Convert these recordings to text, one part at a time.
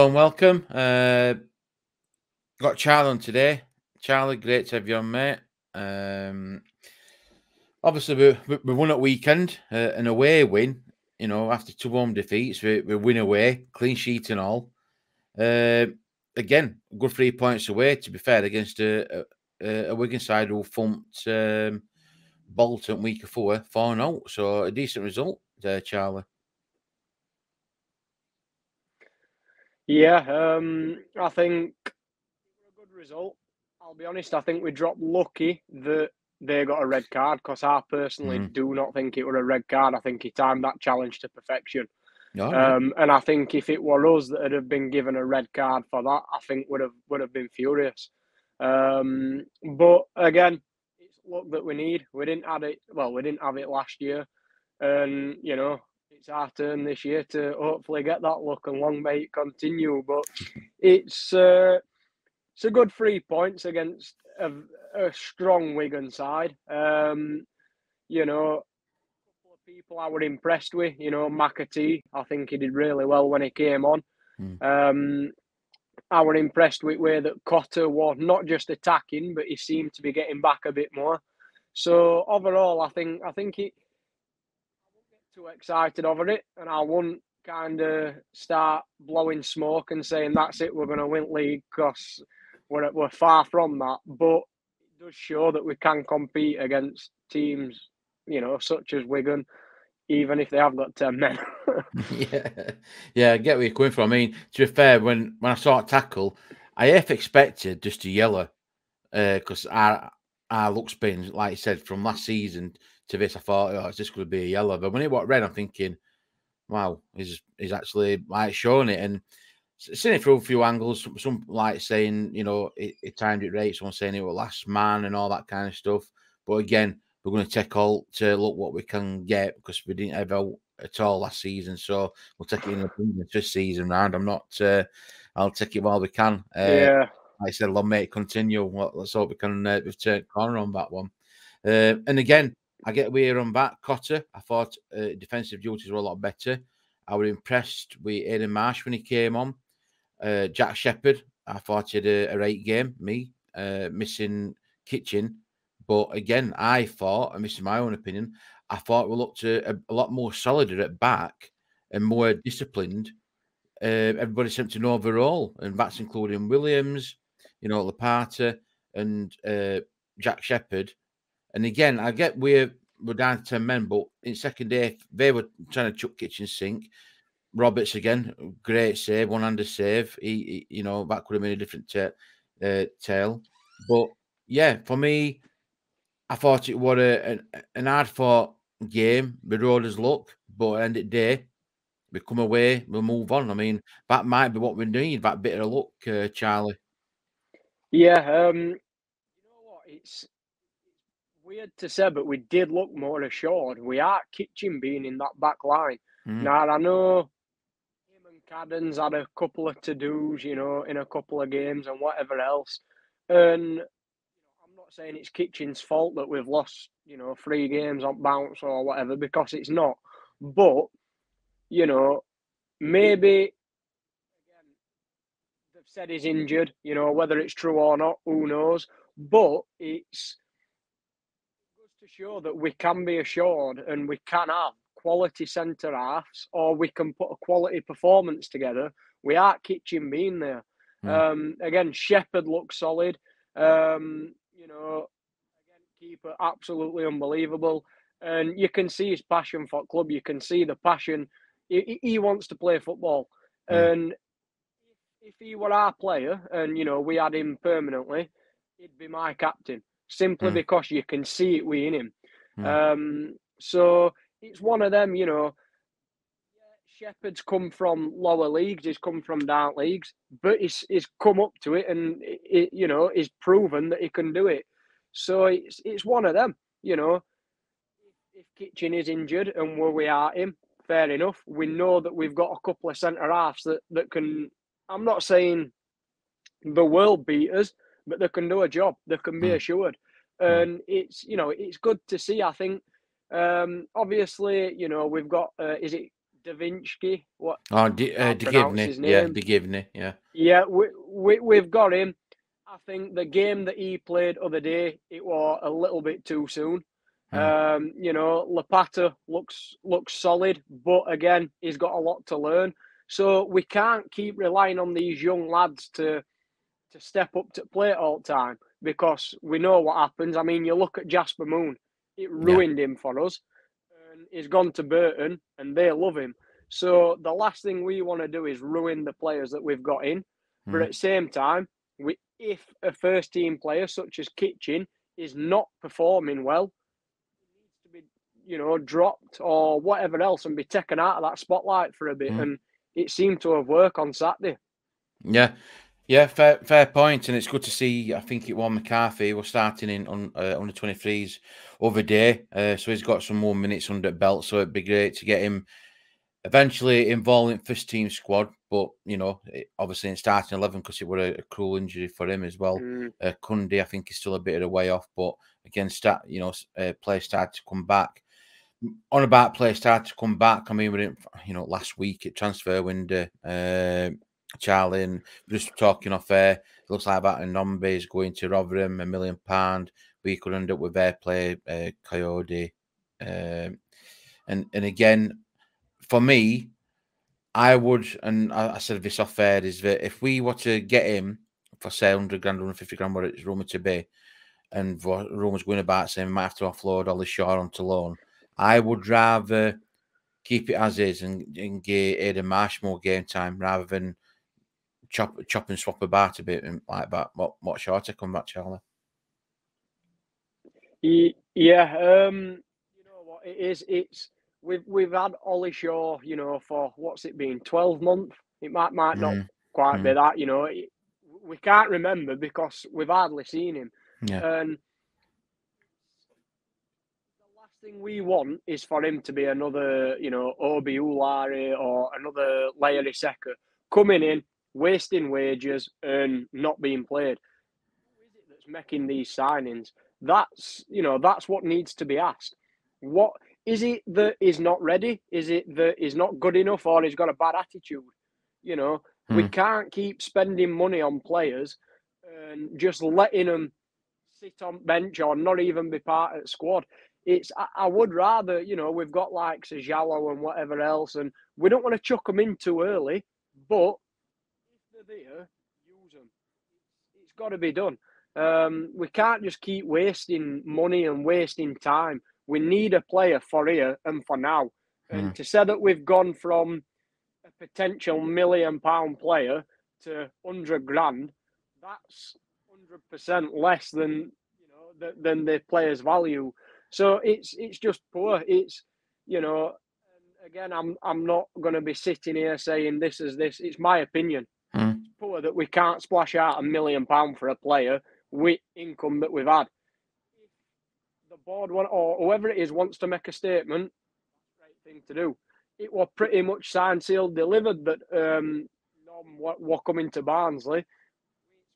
Hello and welcome. Got Charlie on today. Charlie, great to have you on, mate. Obviously, we won at weekend, an away win. You know, after two home defeats, we win away, clean sheet and all. Again, good 3 points away, to be fair, against a Wigan side who thumped Bolton week of 4-0. So, a decent result there, Charlie. Yeah, I think a good result. I'll be honest, I think we dropped lucky that they got a red card, because I personally do not think it were a red card. I think he timed that challenge to perfection. No. And I think if it were us that had been given a red card for that, I think would have been furious. But again, it's luck that we need. We didn't have it last year, and you know, it's our turn this year to hopefully get that luck, and long may it continue. But it's a good 3 points against a strong Wigan side. You know, a couple of people I were impressed with. You know, McAtee, I think he did really well when he came on. I were impressed with the way that Cotter was not just attacking, but he seemed to be getting back a bit more. So overall, I think it. Too excited over it, and I wouldn't kind of start blowing smoke and saying that's it, we're going to win league, because we're far from that. But it does show that we can compete against teams, you know, such as Wigan, even if they have got 10 men. yeah, I get where you're coming from. I mean, to be fair, when I saw a tackle, I half expected just to yellow, because our look spins, like I said, from last season to this, I thought, oh, it's just going to be a yellow. But when it went red, I'm thinking, wow, he's actually like showing it. And seeing it through a few angles, some like saying, you know, it timed it right, someone saying it was last man and all that kind of stuff. But again, we're going to take all to look what we can get, because we didn't have out at all last season. So we'll take it in the this season round. I'll take it while we can. Yeah. Like I said, long may it continue. Let's hope we can turn corner on that one. And again, I get we're on back. Cotter, I thought defensive duties were a lot better. I was impressed with Aiden Marsh when he came on. Jack Shepherd, I thought he had a right game. Me, missing Kitchen. But again, I thought, and this is my own opinion, I thought we looked a lot more solid at back and more disciplined. Everybody seemed to know overall, and that's including Williams, you know, Leparta and Jack Shepherd. And again, I get we're down to 10 men, but in second half, they were trying to chuck kitchen sink. Roberts, again, great save, one-handed save. He, you know, that could have been a different tale. But, yeah, for me, I thought it was an hard-fought game. We rode us luck, but at the end of the day, we come away, we'll move on. I mean, that might be what we need, that bit of luck, Charlie. Yeah, you know what, it's weird to say, but we did look more assured. We are Kitchen being in that back line. Now, I know him and Cadden's had a couple of to-dos, you know, in a couple of games and whatever else. And you know, I'm not saying it's Kitchen's fault that we've lost, you know, 3 games on bounce or whatever, because it's not. But, you know, maybe again, they've said he's injured, you know, whether it's true or not, who knows. But it's to show that we can be assured, and we can have quality centre halves, or we can put a quality performance together. We are Kitchen being there. Again, Shepherd looks solid. You know, again, keeper absolutely unbelievable, and you can see his passion for club. You can see the passion. He wants to play football, and if he were our player, and you know we had him permanently, he'd be my captain. Simply because you can see it within him. So it's one of them, you know, Shepherd's come from lower leagues, he's come from dark leagues, but he's come up to it, and, you know, he's proven that he can do it. So it's one of them, you know. If Kitchen is injured and we are him, fair enough. We know that we've got a couple of centre-halves that can, I'm not saying the world beaters, but they can do a job. They can be assured, and it's, you know, it's good to see. I think obviously, you know, we've got is it Davinsky. What? Oh, DeGivney. Yeah, DeGivney. Yeah. Yeah, we've got him. I think the game that he played other day, it was a little bit too soon. Mm. You know, Leparta looks solid, but again, he's got a lot to learn. So we can't keep relying on these young lads to step up to play all the time, because we know what happens. I mean, you look at Jasper Moon. It ruined him for us. And he's gone to Burton, and they love him. So the last thing we want to do is ruin the players that we've got in. Mm. But at the same time, if a first-team player such as Kitchen is not performing well, he needs to be, you know, dropped or whatever else and be taken out of that spotlight for a bit. Mm. And it seemed to have worked on Saturday. Yeah. Yeah, fair point, and it's good to see. I think it was McAtee was starting in on the 23s over day, so he's got some more minutes under the belt. So it'd be great to get him eventually involved in first team squad. But you know, obviously in starting 11 because it was a cruel injury for him as well. Mm. Kundi, I think, is still a bit of a way off, but again, play started to come back. On about play started to come back. I mean, we didn't, you know, last week at transfer window. Charlie, and just talking off air, it looks like about Nombe is going to Rotherham, £1 million. We could end up with their player, Coyote. And again, for me, I would, and I said this off air, is that if we were to get him for, say, £100 grand, £150 grand, what it's rumoured to be, and what rumours going about saying we might have to offload Ollie Shaw onto loan, I would rather keep it as is and give Aiden Marsh more game time rather than chop and swap about a bit and like that. What shall I come back, Charlie? Yeah, you know what it is. It's we've had Ollie Shaw, you know, for what's it been, 12 months? It might not quite be that, you know. We can't remember because we've hardly seen him. Yeah. And the last thing we want is for him to be another, you know, Obi Ulari or another Larry Secker coming in, wasting wages and not being played. Who is it that's making these signings? That's, you know, that's what needs to be asked. What is it that is not ready? Is it that is not good enough, or he's got a bad attitude? You know, we can't keep spending money on players and just letting them sit on bench or not even be part of the squad. It's I would rather, you know, we've got like Sajalo and whatever else, and we don't want to chuck them in too early, but there, use them. It's got to be done. We can't just keep wasting money and wasting time. We need a player for here and for now. And to say that we've gone from a potential £1 million player to £100 grand, that's 100% less than, you know, than the player's value. So it's just poor. It's, you know, and again, I'm not going to be sitting here saying this is this. It's my opinion. It's poor that we can't splash out £1 million for a player with income that we've had. If the board or whoever it is wants to make a statement, that's the right thing to do. It was pretty much signed, sealed, delivered that Nom was coming to Barnsley.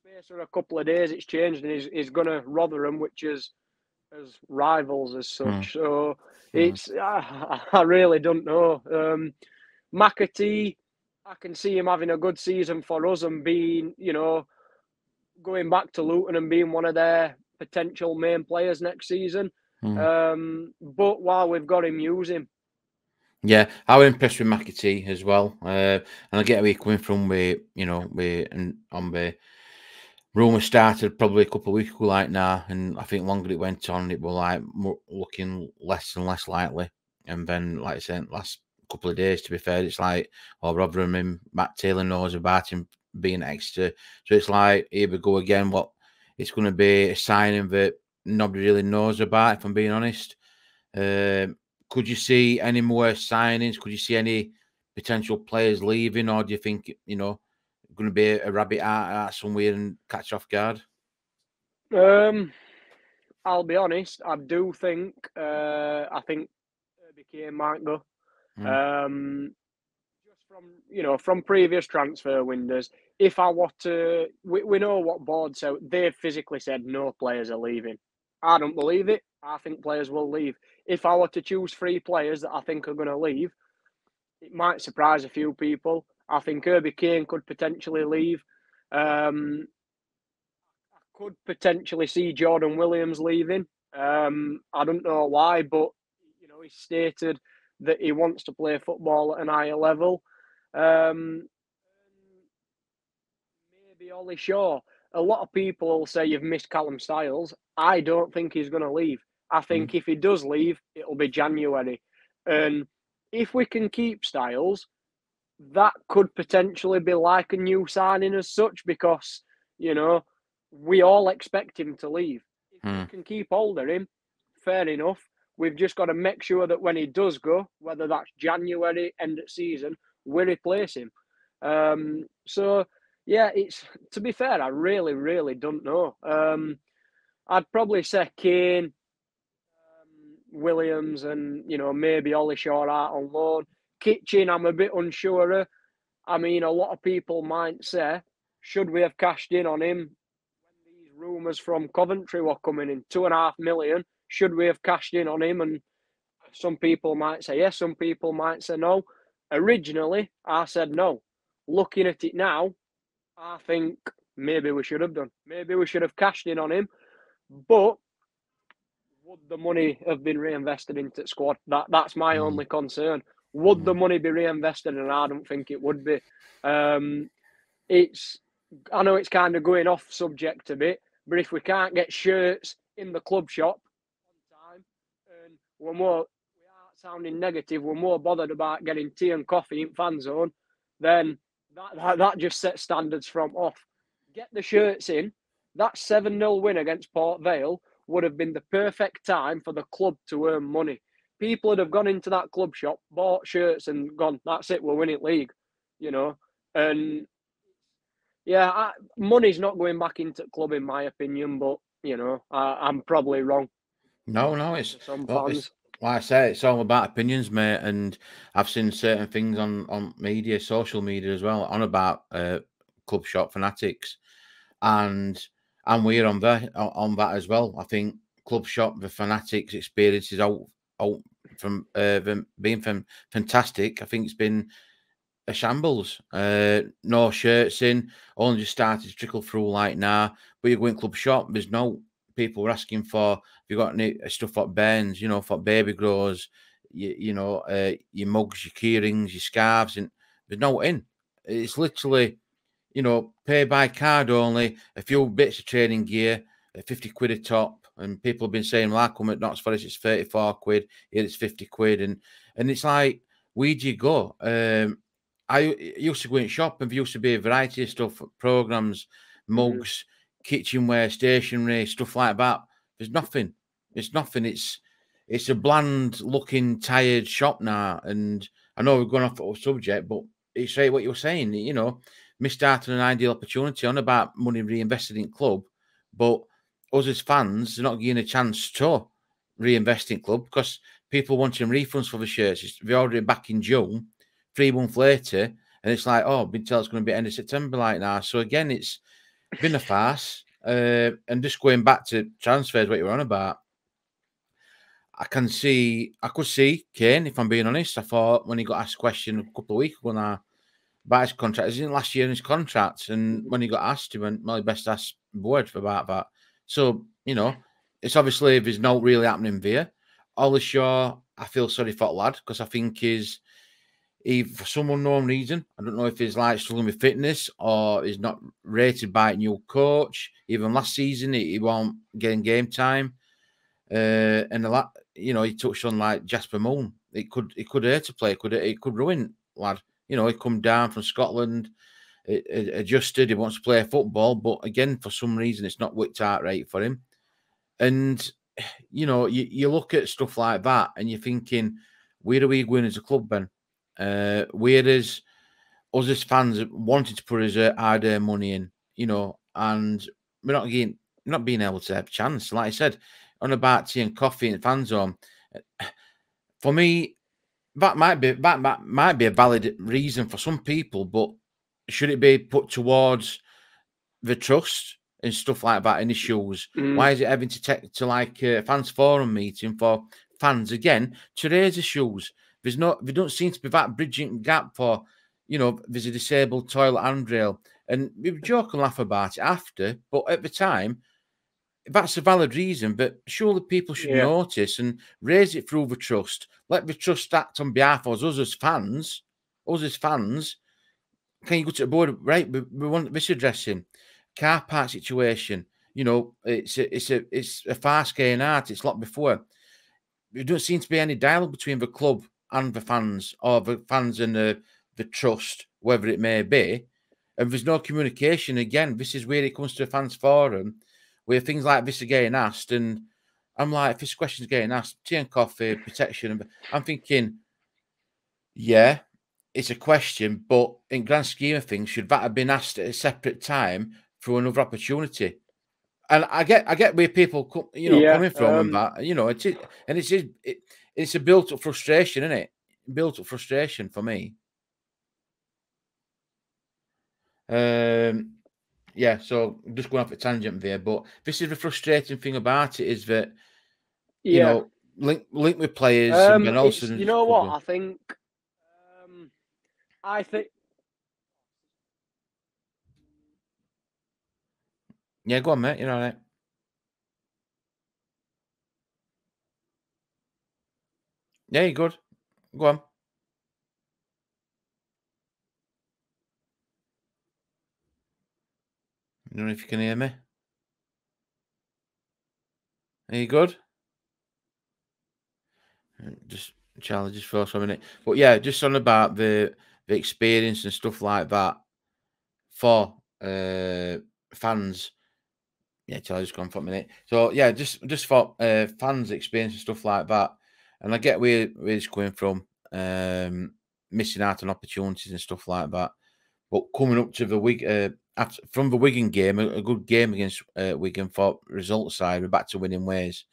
In space for a couple of days, it's changed and is going to Rotherham, which is as rivals as such. So it's I really don't know. McAtee, I can see him having a good season for us and being, you know, going back to Luton and being one of their potential main players next season. But while we've got him, use him. Yeah, I was impressed with McAtee as well. And I get where you're coming from with, you know, with and on the rumour started probably a couple of weeks ago like now, and I think longer it went on, it was like looking less and less likely. And then, like I said, last couple of days, to be fair, it's like, oh, Rotherham and Matt Taylor knows about him being extra, so it's like, here we go again. What it's going to be a signing that nobody really knows about, if I'm being honest. Could you see any more signings? Could you see any potential players leaving, or do you think, you know, going to be a rabbit out somewhere and catch off guard? I'll be honest, I do think, I think Herbie Kane might go. Just from, you know, from previous transfer windows, if I want to, we know what boards out. They've physically said no players are leaving. I don't believe it. I think players will leave. If I were to choose 3 players that I think are going to leave, it might surprise a few people. I think Herbie Kane could potentially leave. I could potentially see Jordan Williams leaving. I don't know why, but you know, he stated that he wants to play football at an higher level. Maybe Ollie Shaw. A lot of people will say you've missed Callum Styles. I don't think he's going to leave. I think if he does leave, it'll be January. And if we can keep Styles, that could potentially be like a new signing as such, because, you know, we all expect him to leave. If we can keep hold of him, fair enough. We've just got to make sure that when he does go, whether that's January, end of season, we replace him. So, yeah, it's, to be fair, I really, really don't know. I'd probably say Kane, Williams, and, you know, maybe Ollie Shaw out on loan. Kitchen, I'm a bit unsure of. I mean, a lot of people might say, should we have cashed in on him when these rumours from Coventry were coming in? $2.5 million. Should we have cashed in on him? And some people might say yes, some people might say no. Originally, I said no. Looking at it now, I think maybe we should have done. Maybe we should have cashed in on him. But would the money have been reinvested into the squad? That's my only concern. Would the money be reinvested? And I don't think it would be. I know it's kind of going off subject a bit, but if we can't get shirts in the club shop on time, and we aren't sounding negative, we're more bothered about getting tea and coffee in fan zone, then that just sets standards from off. Get the shirts in. That 7-0 win against Port Vale would have been the perfect time for the club to earn money. People would have gone into that club shop, bought shirts and gone, that's it, we're winning league, you know. And, yeah, money's not going back into the club, in my opinion, but, you know, I'm probably wrong. No, it's like I say, it's all about opinions, mate. And I've seen certain things on media, social media as well, on about club shop fanatics. And we're on that as well. I think club shop, the fanatics experience is from being fantastic. I think it's been a shambles. No shirts in, only just started to trickle through like now. But you go in club shop, there's no people were asking for, have you got any stuff like Burns, you know, for baby grows, your mugs, your key rings, your scarves, and there's no in. It's literally, you know, pay by card only, a few bits of training gear, 50 quid a top. And people have been saying, well, I come at Notts Forest, it's 34 quid, here it's 50 quid. And it's like, where do you go? I used to go in shop and there used to be a variety of stuff, programs, mugs, kitchenware, stationery, stuff like that. There's nothing. It's a bland looking, tired shop now. And I know we've gone off the subject, but it's right what you were saying, you know, missed out on an ideal opportunity on about money reinvested in club, but us as fans are not getting a chance to reinvest in club because people wanting refunds for the shirts. They're already back in June, 3 months later, and it's like, oh, I've been told it's going to be end of September like now. So again, it's been a farce. And just going back to transfers, what you were on about, I could see Kane, if I'm being honest. I thought when he got asked a question a couple of weeks ago now, about his contract, it was in last year in his contract, and when he got asked, he went, well, he best asked Boyd about that. So, you know, it's obviously there's no really happening there. Ollie Shaw, I feel sorry for that lad, because I think he, for some unknown reason, I don't know if he's like struggling with fitness or he's not rated by a new coach. Even last season, he won't get in game time. And a lot, you know, he touched on like Jasper Moon. It could hurt to play. It could ruin lad. You know, he come down from Scotland, adjusted, he wants to play football, but again, for some reason, it's not worked out right for him. And, you know, you look at stuff like that and you're thinking, where are we going as a club, Ben? Where is us as fans wanted to put his hard-earned money in, you know, and we're not being able to have a chance. Like I said, on about tea and coffee in the fan zone, for me, That might be a valid reason for some people, but should it be put towards the trust and stuff like that in issues? Why is it having to take to like a fans forum meeting for fans again to raise issues? There's not, there don't seem to be that bridging gap for, you know, there's a disabled toilet handrail. And we would joke and laugh about it after, but at the time, that's a valid reason, but surely people should notice and raise it through the trust. Let the trust act on behalf of us as fans. Us as fans, can you go to the board? Right, we want this addressing. Car park situation. You know, it's a fast-going art. It's locked before. There don't seem to be any dialogue between the club and the fans, or the fans and the trust, whether it may be. And there's no communication. Again, this is where it comes to the fans forum, where things like this are getting asked, and I'm like, if this question's getting asked, tea and coffee, protection, I'm thinking, yeah, it's a question, but in grand scheme of things, should that have been asked at a separate time for another opportunity? And I get where people, you know, coming from, and that, you know, it's a built-up frustration, isn't it? Built-up frustration for me. Yeah, so just going off a tangent there, but this is the frustrating thing about it, is that you know, link with players, and also, you know what, I think yeah, go on, mate. You know that. Yeah, you're good. Go on. I don't know if you can hear me. Are you good? Just challenges for a minute. But yeah, just on about the experience and stuff like that for fans. Yeah, challenges gone for a minute. So yeah, just for fans' experience and stuff like that. And I get where it's coming from. Missing out on opportunities and stuff like that. But coming up to the week. From the Wigan game, a good game against Wigan for result side, we're back to winning ways.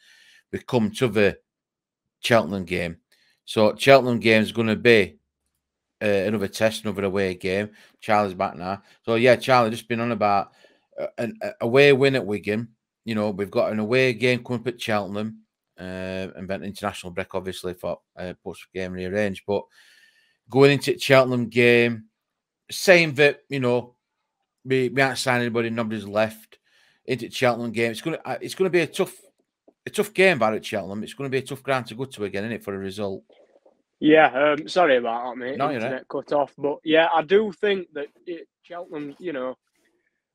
We come to the Cheltenham game. So Cheltenham game is going to be another test, another away game. Charlie's back now. So yeah, Charlie, just been on about an away win at Wigan. You know, we've got an away game coming up at Cheltenham, and then international break, obviously, for post game rearranged. But going into Cheltenham game, saying that, you know, we aren't signing anybody. Nobody's left. Into Cheltenham game, it's gonna be a tough game back at Cheltenham. It's gonna be a tough ground to go to again, isn't it, for a result? Yeah. Sorry about that, mate. No, internet cut off. But yeah, I do think that Cheltenham, you know,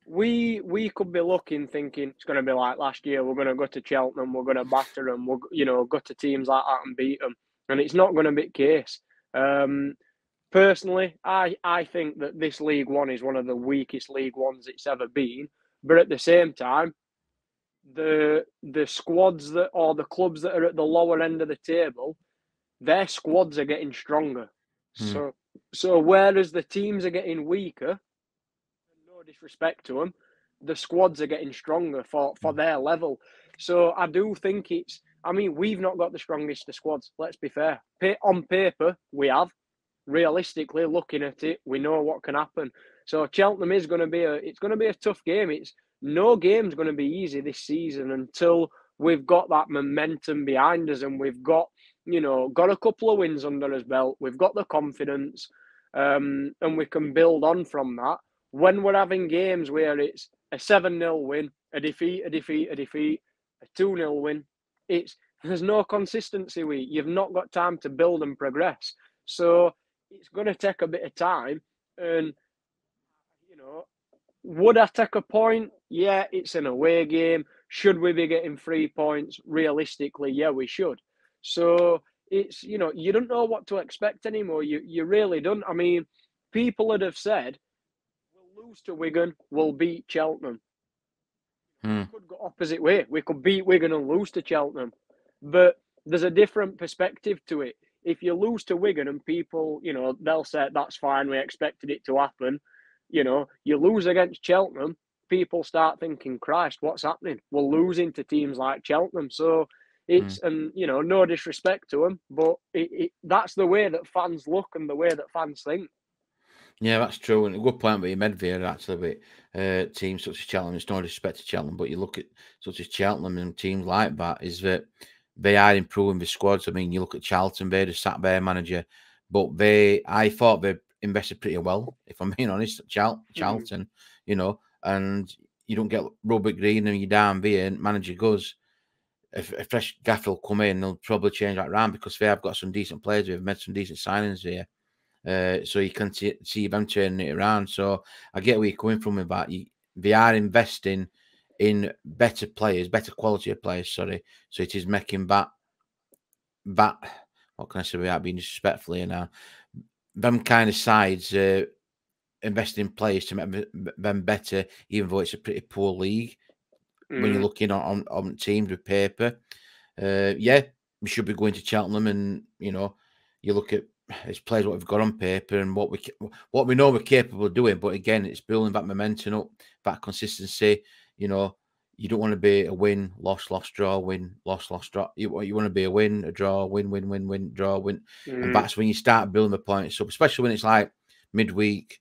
we could be looking, thinking it's gonna be like last year. We're gonna go to Cheltenham. We're gonna batter them. We'll, you know, go to teams like that and beat them. And it's not gonna be the case. Personally, I think that this League One is one of the weakest League Ones it's ever been. But at the same time, the squads that, or the clubs that are at the lower end of the table, their squads are getting stronger. Mm. So whereas the teams are getting weaker, no disrespect to them, the squads are getting stronger for their level. So I do think it's, I mean, we've not got the strongest of squads, let's be fair. On paper, we have. Realistically, looking at it, we know what can happen. So Cheltenham is going to be a tough game. It's no game's going to be easy this season until we've got that momentum behind us and we've got, you know, got a couple of wins under his belt. We've got the confidence, and we can build on from that. When we're having games where it's a 7-0 win, a defeat, a defeat, a defeat, a 2-0 win, there's no consistency. You've not got time to build and progress. So it's going to take a bit of time. And, you know, would I take a point? Yeah, it's an away game. Should we be getting 3 points? Realistically, yeah, we should. So it's, you know, you don't know what to expect anymore. You really don't. I mean, people would have said, we'll lose to Wigan, we'll beat Cheltenham. Hmm. We could go opposite way. We could beat Wigan and lose to Cheltenham. But there's a different perspective to it. If you lose to Wigan and people, you know, they'll say, that's fine, we expected it to happen. You know, you lose against Cheltenham, people start thinking, Christ, what's happening? We're losing to teams like Cheltenham. So it's, and, you know, no disrespect to them, but that's the way that fans look and the way that fans think. Yeah, that's true. And a good point with your Medveer, actually, with teams such as Cheltenham. It's no disrespect to Cheltenham, but you look at such as Cheltenham and teams like that, is that they are improving the squads. I mean, you look at Charlton, they're the sat bear manager, but I thought they invested pretty well, if I'm being honest, Charlton, you know, and you don't get Robert Green and you're down there and manager goes, a fresh gaffer will come in, they'll probably change that round because they have got some decent players, they've made some decent signings here. So you can see them turning it around. So I get where you're coming from with that. They are investing in better players, better quality of players, sorry. So it is making that what can I say without being disrespectful here now? Them kind of sides investing in players to make them better, even though it's a pretty poor league when you're looking on teams with paper. Yeah, we should be going to Cheltenham, and you know, you look at it's players what we've got on paper and what we know we're capable of doing. But again, it's building that momentum up, that consistency. You know, you don't want to be a win, loss, loss, draw, win, loss, draw. You want to be a win, a draw, win, draw, win. And that's when you start building the points up, especially when it's like midweek,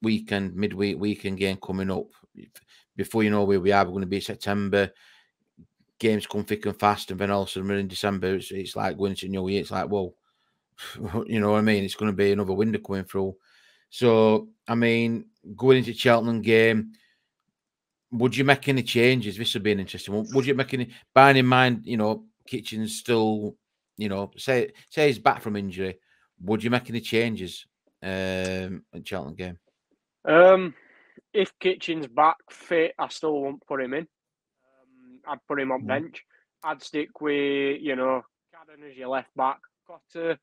weekend, game coming up. Before you know where we are, we're going to be in September. Games come thick and fast, and then all of a sudden we're in December. It's like going to New Year. It's like, whoa, you know what I mean? It's going to be another window coming through. So, I mean, going into Cheltenham game, would you make any changes? This would be an interesting one. Would you make any, bearing in mind, you know, Kitchen's still, you know, say he's back from injury, would you make any changes at Cheltenham game? If Kitchen's back fit, I still won't put him in. I'd put him on bench. I'd stick with, you know, Cadden as your left back, Cotter,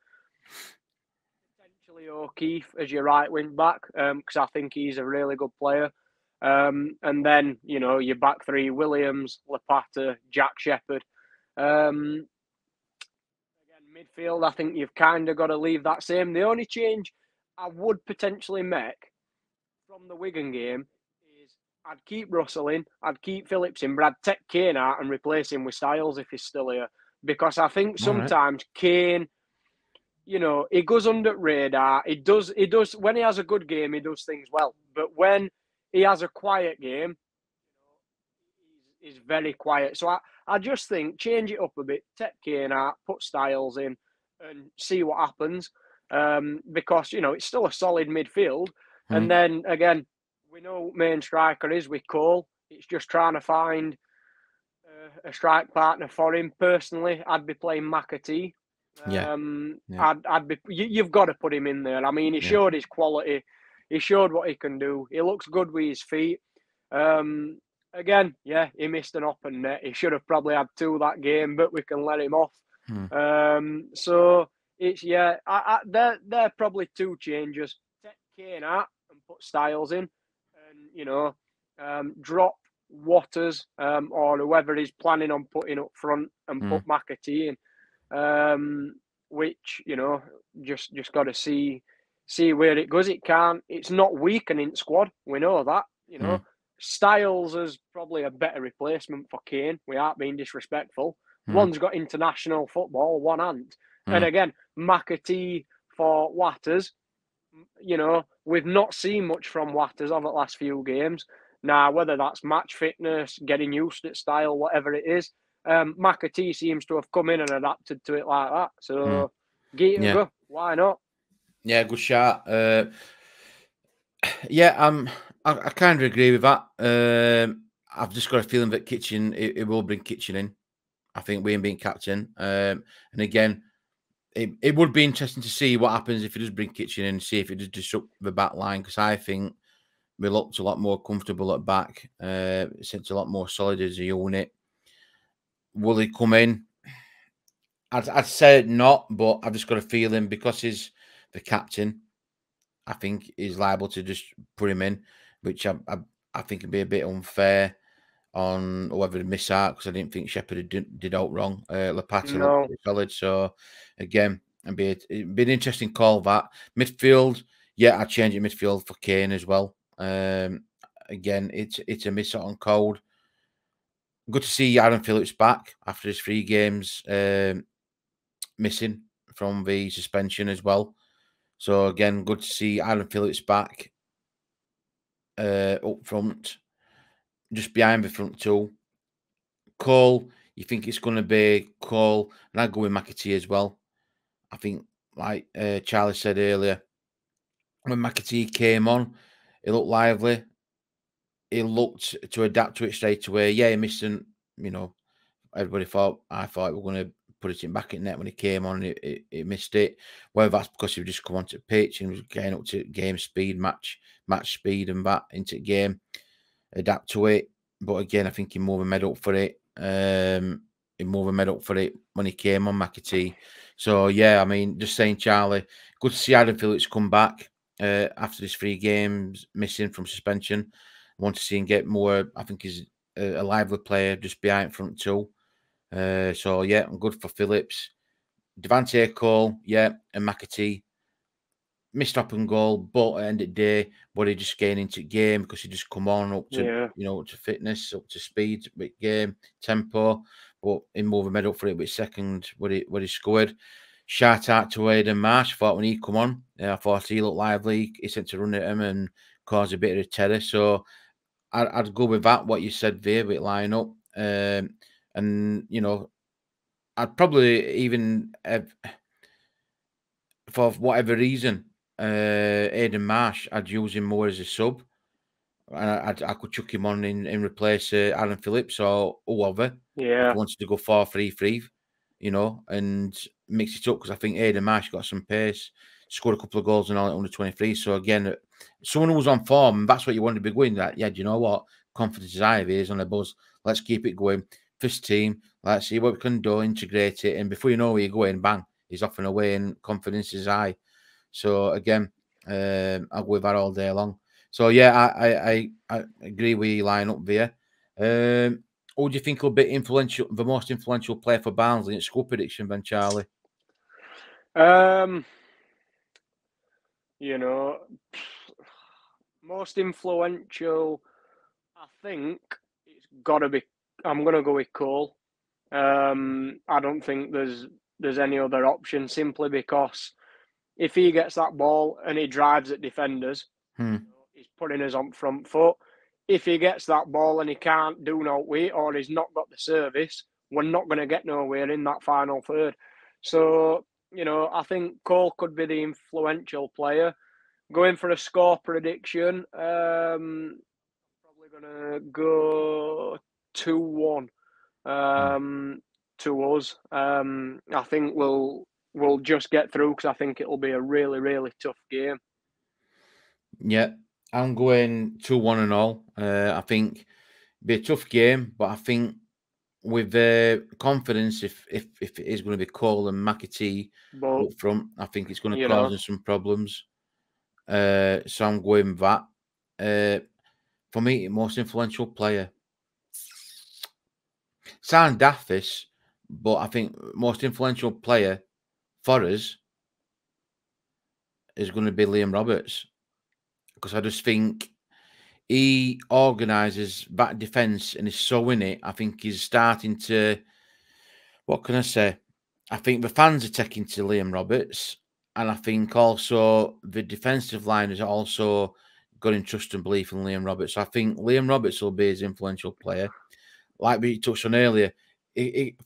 potentially O'Keefe as your right wing back, because I think he's a really good player. And then, you know, your back three, Williams, Leparta, Jack Shepherd. Again, midfield, I think you've kind of got to leave that same. The only change I would potentially make from the Wigan game is I'd keep Russell in, I'd keep Phillips in, but I'd take Kane out and replace him with Styles if he's still here. Because I think sometimes Kane, you know, he goes under radar. He does when he has a good game, he does things well. But when he has a quiet game, he's very quiet. So I just think change it up a bit, take Kane out, put Styles in and see what happens. Because, you know, it's still a solid midfield. And then, again, we know what main striker is with Cole. It's just trying to find a strike partner for him. Personally, I'd be playing McAtee. You've got to put him in there. I mean, he showed his quality. He showed what he can do. He looks good with his feet. Again, yeah, he missed an open net. He should have probably had two that game, but we can let him off. So, it's, yeah, they're probably two changes. Take Kane out and put Styles in and, you know, drop Waters or whoever he's planning on putting up front and put McAtee in, which, you know, just got to see where it goes. It's not weakening squad. We know that, you know. Styles is probably a better replacement for Kane. We aren't being disrespectful. One's got international football, one hand. And again, McAtee for Waters, you know, we've not seen much from Waters over the last few games. Now, whether that's match fitness, getting used to it, style, whatever it is, McAtee seems to have come in and adapted to it like that. So, get him go. Why not? Yeah, good shot. I kind of agree with that. I've just got a feeling that Kitchen, it will bring Kitchen in. I think William being captain. And again, it would be interesting to see what happens if he does bring Kitchen in, see if it does disrupt the back line, because I think we looked a lot more comfortable at back. It's a lot more solid as a unit. Will he come in? I'd say not, but I've just got a feeling because he's the captain, I think he's liable to just put him in, which I think would be a bit unfair on whoever to miss out, because I didn't think Shepherd did out wrong. Leparta looked solid. So, again, it'd be an interesting call, that. Midfield, yeah, I'd change it midfield for Kane as well. Again, it's a miss out on Cole. Good to see Aaron Phillips back after his 3 games missing from the suspension as well. So, again, good to see Aaron Phillips back up front, just behind the front two. Cole, You think it's going to be Cole, and I'd go with McAtee as well. I think, like Charlie said earlier, when McAtee came on, he looked lively. He looked to adapt to it straight away. Yeah, he missed, and you know, everybody thought, I thought we were going to put it in back in net when he came on, and he missed it. Whether that's because he was just come onto the pitch and was getting up to game speed, match speed, and back into the game, adapt to it. But again, I think he more than made up for it. He more than made up for it when he came on, McAtee. So yeah, I mean, just saying, Charlie, good to see Aaron Phillips come back after his 3 games missing from suspension. I want to see him get more. I think he's a lively player, just behind front two. So yeah, I'm good for Phillips. Devante Cole, yeah, and McAtee. Missed up and goal, but at the end of the day, but he just gained into the game because he just come on up to, you know, up to fitness, up to speed, big game, tempo. But he more than made up for it with second when he scored. Shout out to Aiden Marsh. I thought when he come on, I thought he looked lively. He sent to run at him and caused a bit of a terror. So I'd go with that, what you said there, with line-up. And, you know, I'd probably even, for whatever reason, Aiden Marsh, I'd use him more as a sub. And I could chuck him on and replace Aaron Phillips or whoever. Yeah. If I wanted to go 4-3-3, you know, and mix it up, because I think Aiden Marsh got some pace, scored a couple of goals and all at under 23. So again, someone who was on form, that's what you want to be going. That, yeah, do you know what? Confidence is high, is on the buzz. Let's keep it going. First team, let's see what we can do, integrate it. And before you know where you're going, bang, he's off and away, and confidence is high. So again, I'll go with that all day long. So yeah, I agree with your lineup there. Who do you think will be influential, the most influential player for Barnsley in score prediction, then, Charlie? You know, most influential, I think it's got to be. I'm going to go with Cole. I don't think there's any other option, simply because if he gets that ball and he drives at defenders, he's putting us on front foot. If he gets that ball and he can't do no way, or he's not got the service, we're not going to get nowhere in that final third. So, you know, I think Cole could be the influential player. Going for a score prediction, probably going to go 2-1 to us. I think we'll just get through, because I think it'll be a really, really tough game. Yeah, I'm going 2-1 and all. I think it'll be a tough game, but I think with confidence, if it is going to be Cole and McAtee up front, I think it's going to cause us some problems. So I'm going that. For me, most influential player. Sound daft this, but I think most influential player for us is going to be Liam Roberts, because I just think he organises that defence and is so in it. I think he's starting to, what can I say? I think the fans are taking to Liam Roberts, and I think also the defensive line has also got in trust and belief in Liam Roberts. So I think Liam Roberts will be his influential player. Like we touched on earlier,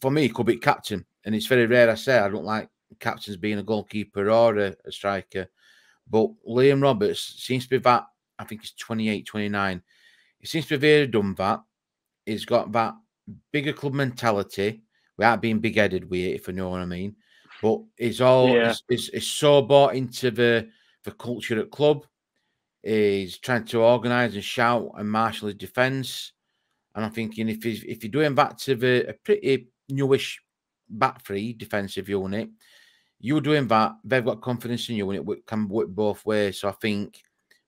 for me, he could be captain, and it's very rare I say I don't like captains being a goalkeeper or a striker. But Liam Roberts seems to be that. I think he's 28, 29. He seems to be very done that. He's got that bigger club mentality without being big-headed with it, if you know what I mean. But he's all he's so bought into the culture at club. He's trying to organise and shout and marshal his defence. And I'm thinking if you're doing that to a pretty newish back-three defensive unit, you're doing that, they've got confidence in you, and it can work both ways. So I think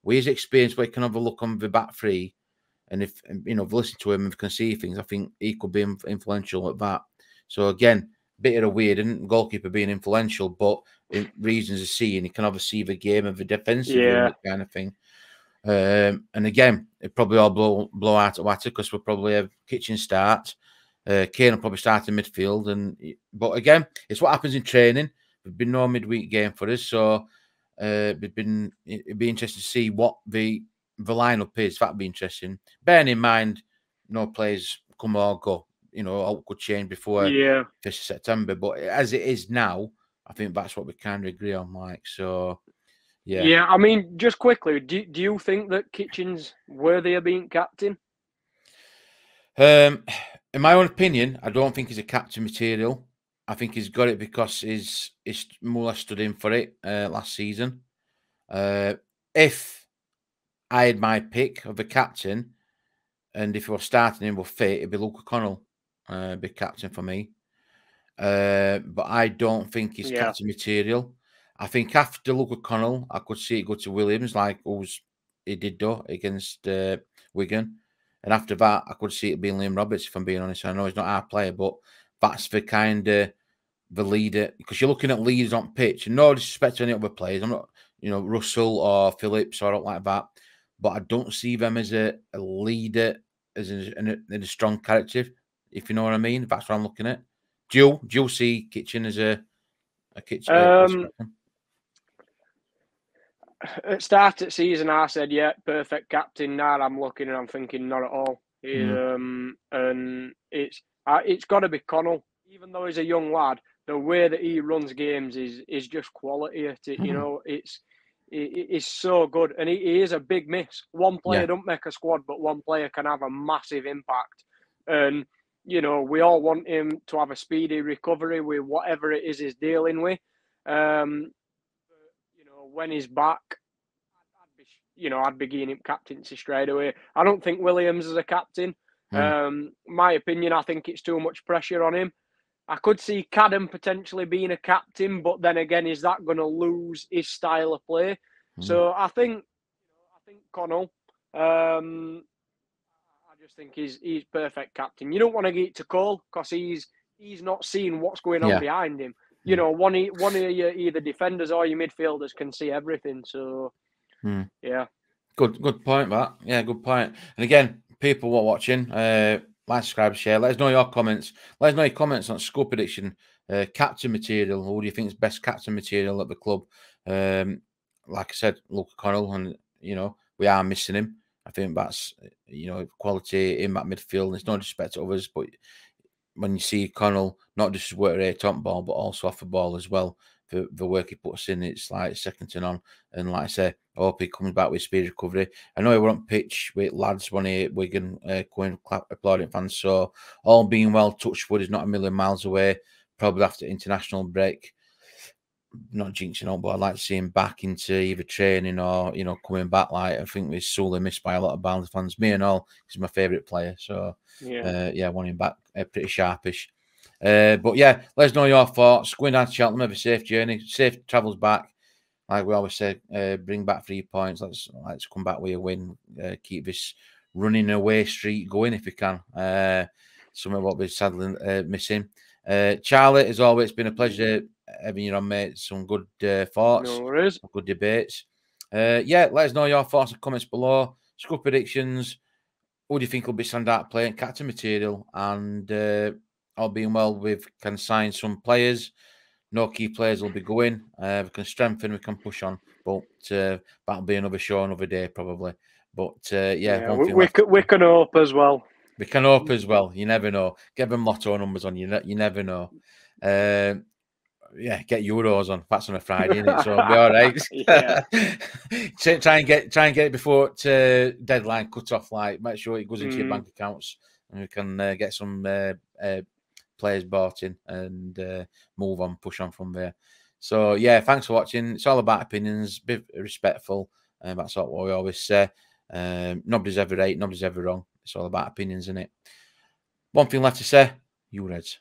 with his experience, we can have a look on the back-three, and if you know, listen to him and can see things, I think he could be influential at that. So again, bit of a weird, and goalkeeper being influential, but in reasons of seeing, he can obviously see the game and the defensive unit kind of thing. And again, it probably all blow out of water, because we'll probably have Kitchen start. Kane will probably start in midfield, but again, it's what happens in training. There's been no midweek game for us, so it'd be interesting to see what the lineup is. That'd be interesting. Bearing in mind, no players come or go. you know, all could change before September. But as it is now, I think that's what we kind of agree on, Mike. So, yeah. Yeah, I mean, just quickly, do you think that Kitchen's worthy of being captain? In my own opinion, I don't think he's a captain material. I think he's got it because he's more or less stood in for it last season. If I had my pick of the captain, and if he was starting him with fit, it'd be Luke O'Connell, be captain for me. But I don't think he's captain material. I think after Luke O'Connell, I could see it go to Williams, like he did do against Wigan. And after that, I could see it being Liam Roberts, if I'm being honest. I know he's not our player, but that's the kind of the leader. Because you're looking at leaders on pitch. And no disrespect to any other players. I'm not, you know, Russell or Phillips or like that. But I don't see them as a leader, as in a strong character, if you know what I mean. That's what I'm looking at. Do you see Kitchen as a Kitchen? At start of season, I said, yeah, perfect captain. Now I'm looking and I'm thinking, not at all. And it's got to be Connell. Even though he's a young lad, the way that he runs games is just quality. You know, it's so good. And he is a big miss. One player don't make a squad, but one player can have a massive impact. And, you know, we all want him to have a speedy recovery with whatever it is he's dealing with. When he's back, I'd be giving him captaincy straight away. I don't think Williams is a captain. My opinion, I think it's too much pressure on him. I could see Cadden potentially being a captain, but then again, is that going to lose his style of play? So I think Connell. I just think he's perfect captain. You don't want to get to Cole because he's not seeing what's going on behind him. You know, one of your either defenders or your midfielders can see everything. So, good point, Matt. Yeah, good point. And again, people who are watching, like, subscribe, share. Let us know your comments. Let us know your comments on score prediction, captain material. Who do you think is best captain material at the club? Like I said, Luke O'Connell, and you know we are missing him. I think that's quality in that midfield. There's no disrespect to others, but when you see Connell, not just his work rate on ball, but also off the ball as well, the work he puts in, it's like second to none. And like I say, I hope he comes back with speed recovery. I know he were on pitch with lads when he Wigan going applauding fans. So all being well, touch wood, is not a million miles away. Probably after international break, not jinxing on, but I'd like to see him back into either training or coming back. Like I think we sorely missed by a lot of Barnsley fans. Me and all, he's my favourite player. So I want him back pretty sharpish. But yeah, let us know your thoughts. Going down to Cheltenham, have a safe journey, safe travels back. Like we always say, bring back 3 points. Let's come back with a win. Keep this running away streak going if we can. Something what we're sadly missing. Charlie, as always, it's been a pleasure having you on, mate. Some good thoughts, no worries, good debates. Yeah, let us know your thoughts and comments below. Score predictions. Who do you think will be standout player and captain material? And all being well, we can sign some players. No key players will be going. We can strengthen, we can push on. But that'll be another show, another day probably. But we can hope as well. We can hope as well. You never know. Get them lotto numbers on. You never know. Get Euros on. That's on a Friday, isn't it? So it'll be all right. Try and get it before deadline cut off. Like, make sure it goes into your bank accounts, and we can get some players bought in and move on, push on from there. So yeah, thanks for watching. It's all about opinions. Be respectful, and that's what we always say. Nobody's ever right, nobody's ever wrong. It's all about opinions, isn't it? One thing left to say, you Reds.